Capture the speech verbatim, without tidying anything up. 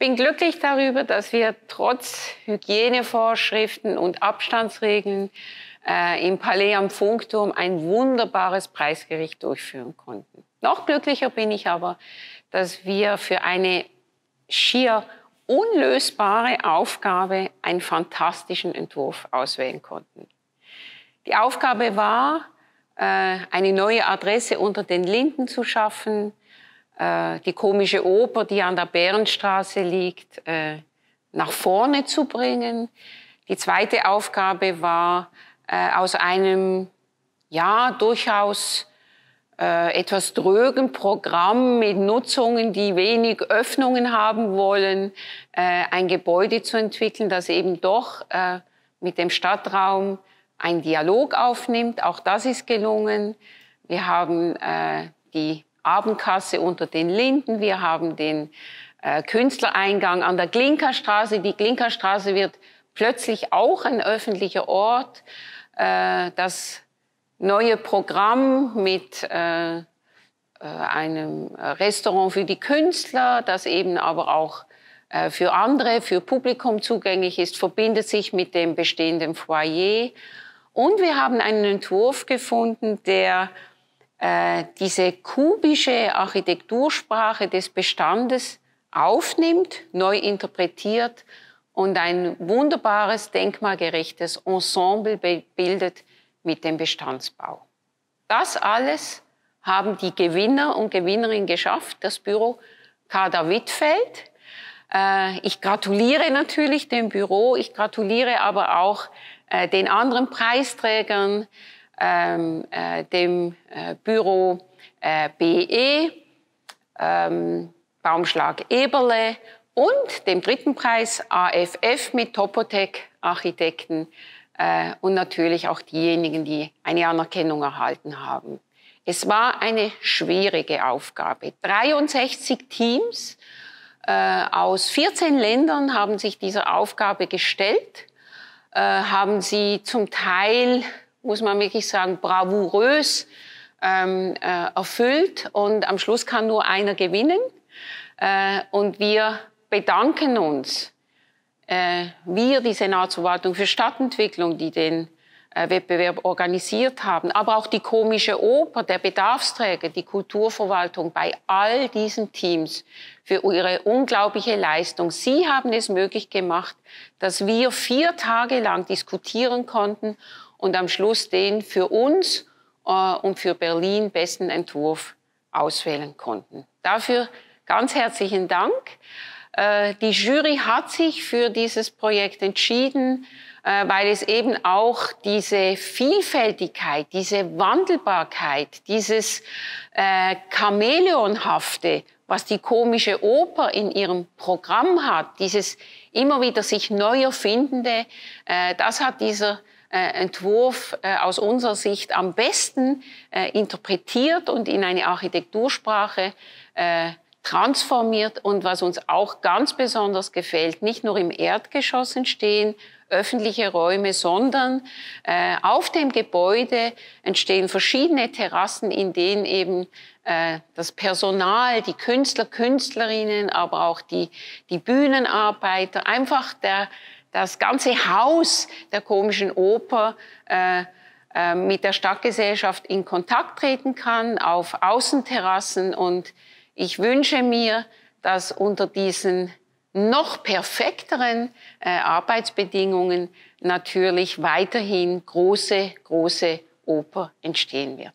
Ich bin glücklich darüber, dass wir trotz Hygienevorschriften und Abstandsregeln äh, im Palais am Funkturm ein wunderbares Preisgericht durchführen konnten. Noch glücklicher bin ich aber, dass wir für eine schier unlösbare Aufgabe einen fantastischen Entwurf auswählen konnten. Die Aufgabe war, eine neue Adresse unter den Linden zu schaffen, die Komische Oper, die an der Bärenstraße liegt, nach vorne zu bringen. Die zweite Aufgabe war, aus einem ja durchaus etwas drögen Programm mit Nutzungen, die wenig Öffnungen haben wollen, ein Gebäude zu entwickeln, das eben doch mit dem Stadtraum einen Dialog aufnimmt. Auch das ist gelungen. Wir haben die Abendkasse unter den Linden, wir haben den Künstlereingang an der Klinkerstraße. Die Klinkerstraße wird plötzlich auch ein öffentlicher Ort, das neue Programm mit äh, einem Restaurant für die Künstler, das eben aber auch äh, für andere, für Publikum zugänglich ist, verbindet sich mit dem bestehenden Foyer. Und wir haben einen Entwurf gefunden, der äh, diese kubische Architektursprache des Bestandes aufnimmt, neu interpretiert und ein wunderbares, denkmalgerechtes Ensemble bildet mit dem Bestandsbau. Das alles haben die Gewinner und Gewinnerinnen geschafft, das Büro Kadawittfeld. Äh, ich gratuliere natürlich dem Büro, ich gratuliere aber auch äh, den anderen Preisträgern, ähm, äh, dem äh, Büro äh, B E, ähm, Baumschlag Eberle und dem dritten Preis A F F mit TopoTech-Architekten. Und natürlich auch diejenigen, die eine Anerkennung erhalten haben. Es war eine schwierige Aufgabe. dreiundsechzig Teams äh, aus vierzehn Ländern haben sich dieser Aufgabe gestellt, äh, haben sie zum Teil, muss man wirklich sagen, bravourös ähm, äh, erfüllt. Und am Schluss kann nur einer gewinnen. Äh, und wir bedanken uns. Wir, die Senatsverwaltung für Stadtentwicklung, die den äh, Wettbewerb organisiert haben, aber auch die Komische Oper, der Bedarfsträger, die Kulturverwaltung, bei all diesen Teams für ihre unglaubliche Leistung. Sie haben es möglich gemacht, dass wir vier Tage lang diskutieren konnten und am Schluss den für uns äh, und für Berlin besten Entwurf auswählen konnten. Dafür ganz herzlichen Dank. Die Jury hat sich für dieses Projekt entschieden, weil es eben auch diese Vielfältigkeit, diese Wandelbarkeit, dieses äh, Chamäleonhafte, was die Komische Oper in ihrem Programm hat, dieses immer wieder sich neu erfindende, äh, das hat dieser äh, Entwurf äh, aus unserer Sicht am besten äh, interpretiert und in eine Architektursprache äh, transformiert. Und was uns auch ganz besonders gefällt, nicht nur im Erdgeschoss entstehen öffentliche Räume, sondern äh, auf dem Gebäude entstehen verschiedene Terrassen, in denen eben äh, das Personal, die Künstler, Künstlerinnen, aber auch die, die Bühnenarbeiter, einfach der, das ganze Haus der Komischen Oper äh, äh, mit der Stadtgesellschaft in Kontakt treten kann, auf Außenterrassen. Und ich wünsche mir, dass unter diesen noch perfekteren äh, Arbeitsbedingungen natürlich weiterhin große, große Oper entstehen wird.